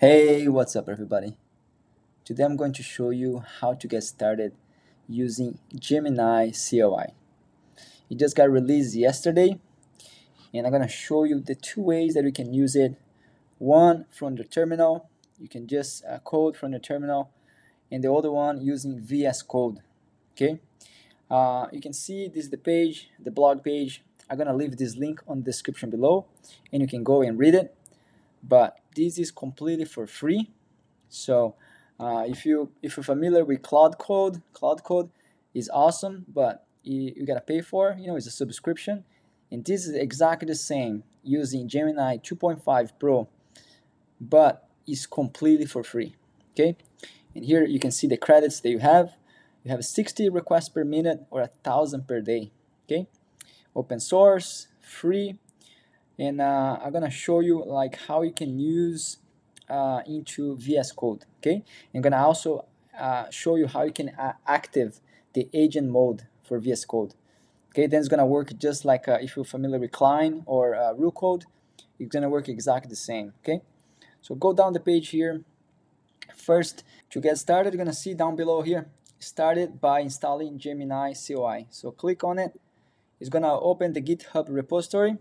Hey, what's up everybody? Today I'm going to show you how to get started using Gemini CLI. It just got released yesterday and I'm going to show you the two ways that we can use it. One from the terminal, you can just code from the terminal, and the other one using VS Code. Okay, you can see this is the page, the blog page. I'm going to leave this link on the description below and you can go and read it. But this is completely for free. So if you're familiar with Claude Code is awesome, but you gotta pay for it. You know, it's a subscription. And this is exactly the same using Gemini 2.5 Pro, but it's completely for free. Okay, and here you can see the credits that you have. You have 60 requests per minute or 1,000 per day. Okay, open source, free. And I'm gonna show you like how you can use into VS Code. Okay, I'm gonna also show you how you can active the agent mode for VS Code. Okay, then it's gonna work just like if you're familiar with Cline or Roo Code, it's gonna work exactly the same. Okay, so go down the page here. First, to get started, you're gonna see down below here, started by installing Gemini CLI. So click on it. It's gonna open the GitHub repository.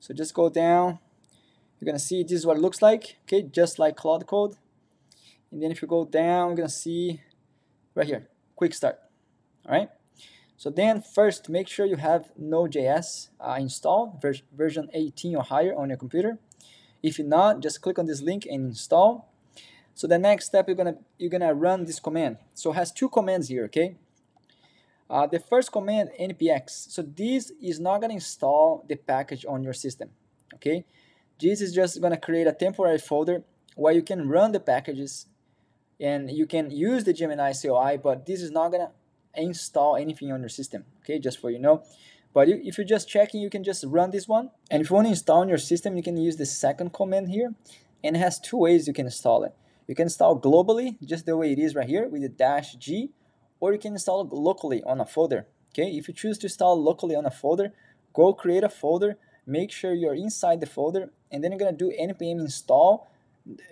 So just go down, you're going to see this is what it looks like, okay, just like Claude Code. And then if you go down, you're going to see right here, quick start, all right? So then first, make sure you have Node.js installed, version 18 or higher on your computer. If you're not, just click on this link and install. So the next step, you're gonna run this command. So it has two commands here, okay? The first command, npx. So this is not going to install the package on your system, okay? This is just going to create a temporary folder where you can run the packages and you can use the Gemini CLI, but this is not going to install anything on your system, okay? Just for you know. But if you're just checking, you can just run this one. And if you want to install on your system, you can use the second command here. And it has two ways you can install it. You can install globally, just the way it is right here with the -g. Or you can install it locally on a folder, okay? If you choose to install locally on a folder, go create a folder, make sure you're inside the folder, and then you're gonna do npm install,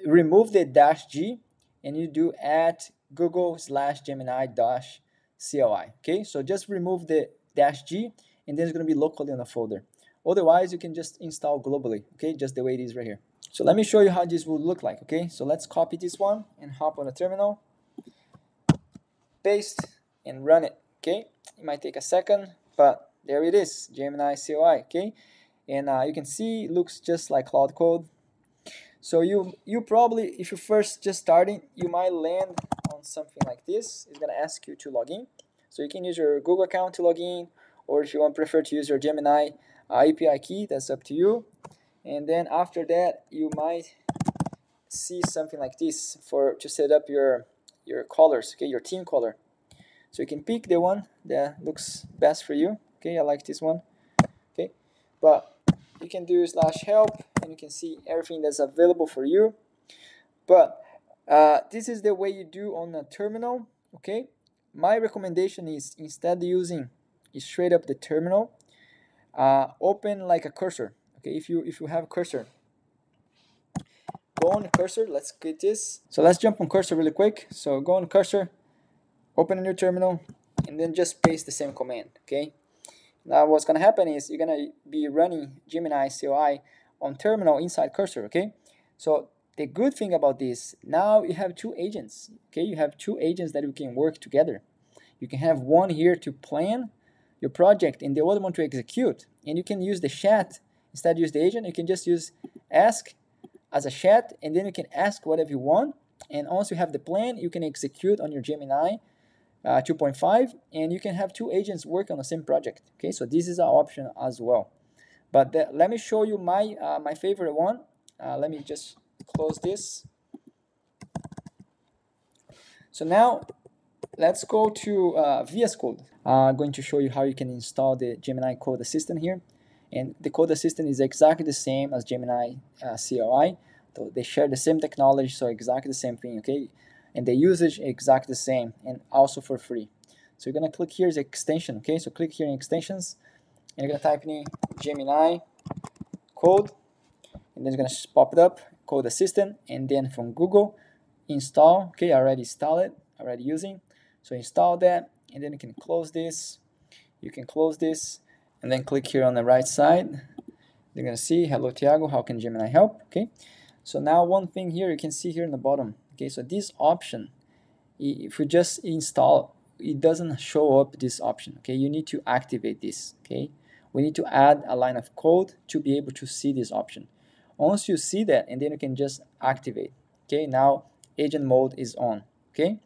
remove the -g, and you do @google/gemini-cli, okay? So just remove the -g, and then it's gonna be locally on a folder. Otherwise, you can just install globally, okay? Just the way it is right here. So let me show you how this will look like, okay? So let's copy this one and hop on the terminal. Paste and run it, okay? It might take a second, but there it is, Gemini CLI, okay? And you can see it looks just like Claude Code. So you probably, if you're first just starting, you might land on something like this. It's gonna ask you to log in. So you can use your Google account to log in, or if you want prefer to use your Gemini API key, that's up to you. And then after that, you might see something like this to set up your colors, okay, your team color. So you can pick the one that looks best for you. Okay, I like this one. Okay, but you can do /help and you can see everything that's available for you. But this is the way you do on a terminal. Okay, my recommendation is instead of using straight up the terminal, open like a cursor. Okay, if you have a cursor. Go on Cursor, let's get this. So let's jump on Cursor really quick. So go on Cursor, open a new terminal, and then just paste the same command, okay? Now what's gonna happen is you're gonna be running Gemini CLI on terminal inside Cursor, okay? So the good thing about this, now you have two agents, okay? You have two agents that you can work together. You can have one here to plan your project and the other one to execute. And you can use the chat, instead use the agent, you can just use ask as a chat, and then you can ask whatever you want, and once you have the plan you can execute on your Gemini 2.5, and you can have two agents work on the same project, okay? So this is an option as well, but let me show you my my favorite one. Let me just close this. So now let's go to VS Code. I'm going to show you how you can install the Gemini Code Assistant here. And the Code Assistant is exactly the same as Gemini CLI. So they share the same technology, so exactly the same thing, okay? And the usage exactly the same, and also for free. So you're gonna click here is extension, okay? So click here in extensions, and you're gonna type in Gemini Code, and then it's gonna pop it up. Code Assistant, and then from Google, install. Okay, I already installed it, already using. So install that, and then you can close this. You can close this, and then click here on the right side. You're gonna see, hello Tiago, how can Gemini help? Okay, so now one thing here you can see here in the bottom. Okay, so this option, if you just install, it doesn't show up this option. Okay, you need to activate this. Okay, we need to add a line of code to be able to see this option. Once you see that, and then you can just activate. Okay, now agent mode is on. Okay,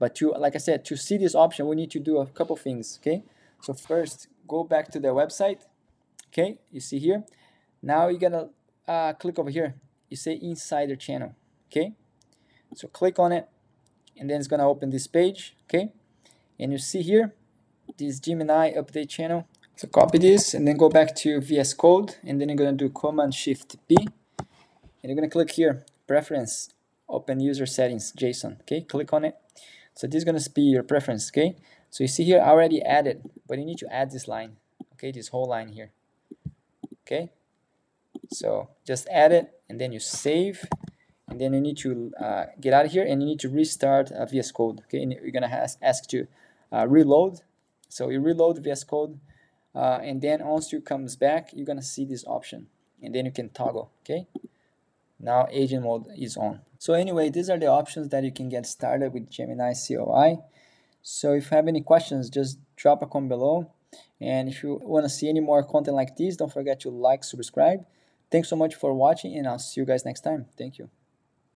but to, like I said, to see this option, we need to do a couple things. Okay, so first go back to the website. Okay, you see here. Now you're gonna click over here. You say insider channel. Okay, so click on it, and then it's gonna open this page. Okay, and you see here this Gemini Update Channel. So copy this and then go back to VS Code, and then you're gonna do Command Shift P, and you're gonna click here, Preference, Open User Settings JSON. Okay, click on it. So this is gonna be your preference. Okay, so you see here I already added, but you need to add this line. Okay, this whole line here. Okay, so just add it, and then you save, and then you need to get out of here, and you need to restart VS Code. Okay, and you're gonna ask to reload. So you reload VS Code. And then once you comes back, you're gonna see this option, and then you can toggle. Okay, now agent mode is on. So anyway, these are the options that you can get started with Gemini CLI. So if you have any questions, just drop a comment below, and if you want to see any more content like this, don't forget to like, subscribe. Thanks so much for watching, and I'll see you guys next time. Thank you.